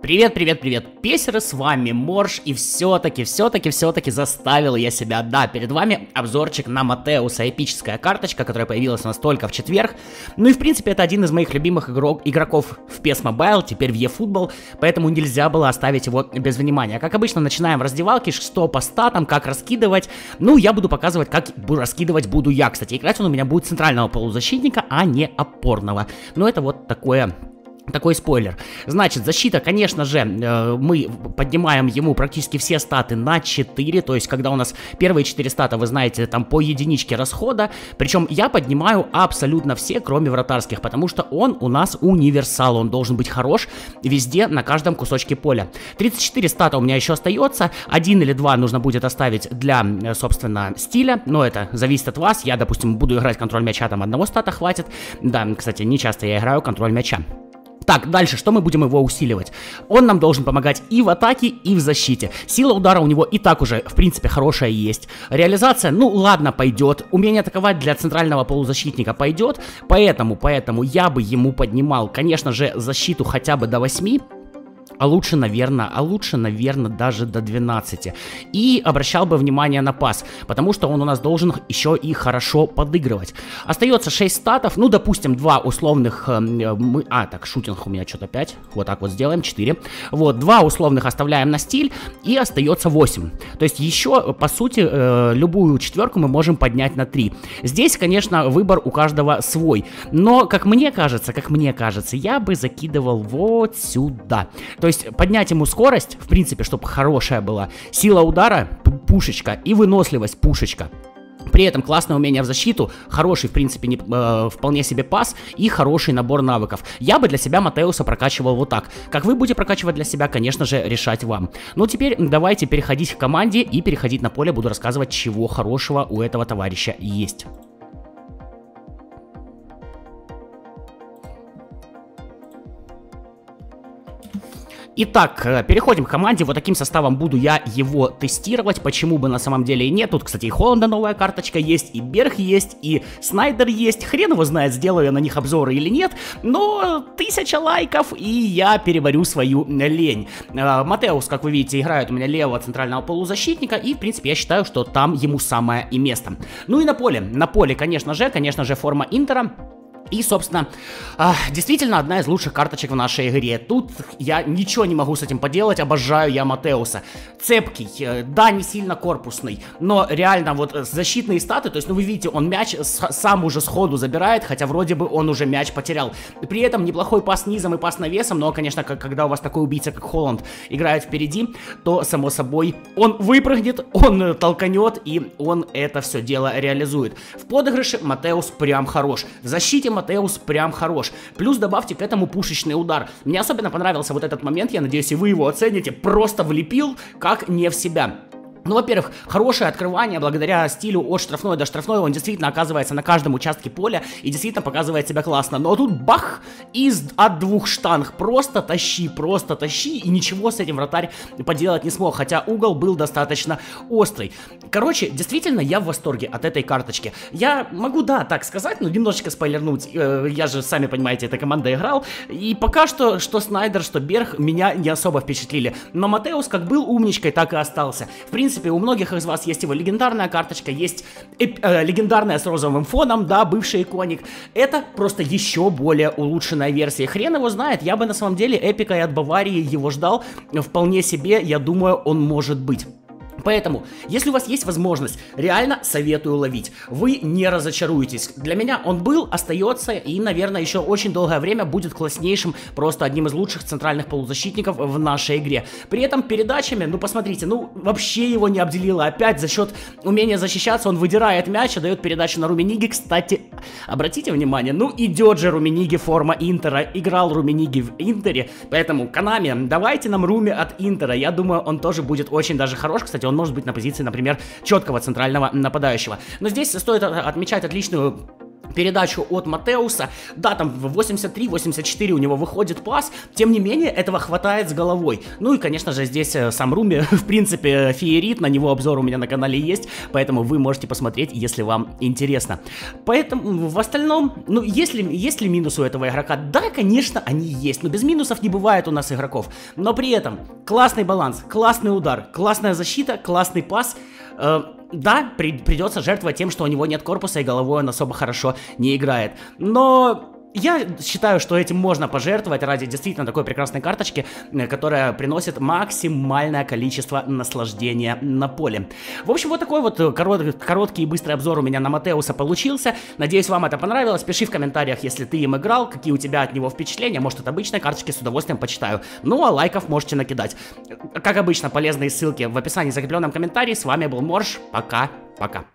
Привет, песеры, с вами Морж, и все-таки заставил я себя, да, перед вами обзорчик на Маттеуса, эпическая карточка, которая появилась у нас только в четверг, ну и в принципе это один из моих любимых игроков в PES Mobile, теперь в E-Football, поэтому нельзя было оставить его без внимания. Как обычно, начинаем в раздевалке, что по статам, как раскидывать, ну я буду показывать, как раскидывать буду я, кстати, играть он у меня будет центрального полузащитника, а не опорного, но это вот такой спойлер. Значит, защита, конечно же, мы поднимаем ему практически все статы на 4, то есть, когда у нас первые 4 стата, вы знаете, там по единичке расхода, причем я поднимаю абсолютно все, кроме вратарских, потому что он у нас универсал, он должен быть хорош везде, на каждом кусочке поля. 34 стата у меня еще остается, 1 или 2 нужно будет оставить для, собственно, стиля, но это зависит от вас, я, допустим, буду играть контроль мяча, там одного стата хватит, да, кстати, не часто я играю контроль мяча. Так, дальше, что мы будем его усиливать? Он нам должен помогать и в атаке, и в защите. Сила удара у него и так уже, в принципе, хорошая есть. Реализация, ну ладно, пойдет. Умение атаковать для центрального полузащитника пойдет. Поэтому я бы ему поднимал, конечно же, защиту хотя бы до 8. А лучше, наверное, даже до 12. И обращал бы внимание на пас, потому что он у нас должен еще и хорошо подыгрывать. Остается 6 статов, ну, допустим, 2 условных... так, шутинг у меня что-то 5. Вот так вот сделаем, 4. Вот, 2 условных оставляем на стиль, и остается 8. То есть еще, по сути, любую четверку мы можем поднять на 3. Здесь, конечно, выбор у каждого свой. Но, как мне кажется, я бы закидывал вот сюда. То есть поднять ему скорость, в принципе, чтобы хорошая была, сила удара, пушечка и выносливость, пушечка. При этом классное умение в защиту, хороший, в принципе, вполне себе пас и хороший набор навыков. Я бы для себя Маттеуса прокачивал вот так. Как вы будете прокачивать для себя, конечно же, решать вам. Ну, теперь давайте переходить к команде и переходить на поле. Буду рассказывать, чего хорошего у этого товарища есть. Итак, переходим к команде, вот таким составом буду я его тестировать, почему бы на самом деле и нет, тут, кстати, и Холланда новая карточка есть, и Берг есть, и Снайдер есть, хрен его знает, сделаю я на них обзоры или нет, но 1000 лайков, и я переборю свою лень. Маттеус, как вы видите, играет у меня левого центрального полузащитника, и, в принципе, я считаю, что там ему самое и место. Ну и на поле, конечно же, форма Интера. И, собственно, действительно одна из лучших карточек в нашей игре. Тут я ничего не могу с этим поделать, обожаю я Маттеуса. Цепкий, да, не сильно корпусный, но реально вот защитные статы, то есть, ну вы видите, он мяч сам уже сходу забирает, хотя вроде бы он уже мяч потерял. При этом неплохой пас низом и пас навесом, но, конечно, когда у вас такой убийца, как Холланд, играет впереди, то, само собой, он выпрыгнет, он толканет, и он это все дело реализует. В подыгрыше Маттеус прям хорош, в защите Маттеус прям хорош. Плюс добавьте к этому пушечный удар. Мне особенно понравился вот этот момент, я надеюсь, и вы его оцените. Просто влепил, как не в себя. Ну, во-первых, хорошее открывание благодаря стилю от штрафной до штрафной, он действительно оказывается на каждом участке поля и действительно показывает себя классно. Но тут бах, от 2 штанг просто тащи, и ничего с этим вратарь поделать не смог, хотя угол был достаточно острый. Короче, действительно, я в восторге от этой карточки. Я могу, да, так сказать, но немножечко спойлернуть, я же, сами понимаете, эта команда играл, и пока что, что Снайдер, что Берг меня не особо впечатлили. Но Маттеус как был умничкой, так и остался. В принципе, у многих из вас есть его легендарная карточка, есть легендарная с розовым фоном, да, бывший иконик. Это просто еще более улучшенная версия. Хрен его знает, я бы на самом деле эпика и от Баварии его ждал. Вполне себе, я думаю, он может быть. Поэтому, если у вас есть возможность, реально советую ловить. Вы не разочаруетесь. Для меня он был, остается и, наверное, еще очень долгое время будет класснейшим, просто одним из лучших центральных полузащитников в нашей игре. При этом передачами, ну посмотрите, ну вообще его не обделило. Опять за счет умения защищаться он выдирает мяч, дает передачу на Румменигге. Кстати, обратите внимание, ну идет же Румменигге форма Интера. Играл Румменигге в Интере, поэтому Конами, давайте нам Руми от Интера. Я думаю, он тоже будет очень даже хорош. Кстати, он может быть на позиции, например, четкого центрального нападающего. Но здесь стоит отмечать отличную передачу от Маттеуса. Да, там в 83-84 у него выходит пас. Тем не менее, этого хватает с головой. Ну и, конечно же, здесь сам Руми, в принципе, феерит. На него обзор у меня на канале есть. Поэтому вы можете посмотреть, если вам интересно. Поэтому в остальном, ну, есть ли минусы у этого игрока? Да, конечно, они есть. Но без минусов не бывает у нас игроков. Но при этом классный баланс, классный удар, классная защита, классный пас. Да, придется жертвовать тем, что у него нет корпуса и головой он особо хорошо не играет. Но я считаю, что этим можно пожертвовать ради действительно такой прекрасной карточки, которая приносит максимальное количество наслаждения на поле. В общем, вот такой вот короткий и быстрый обзор у меня на Маттеуса получился. Надеюсь, вам это понравилось. Пиши в комментариях, если ты им играл, какие у тебя от него впечатления. Может, от обычной карточки, с удовольствием почитаю. Ну, а лайков можете накидать. Как обычно, полезные ссылки в описании, закрепленном комментарии. С вами был Морж. Пока-пока.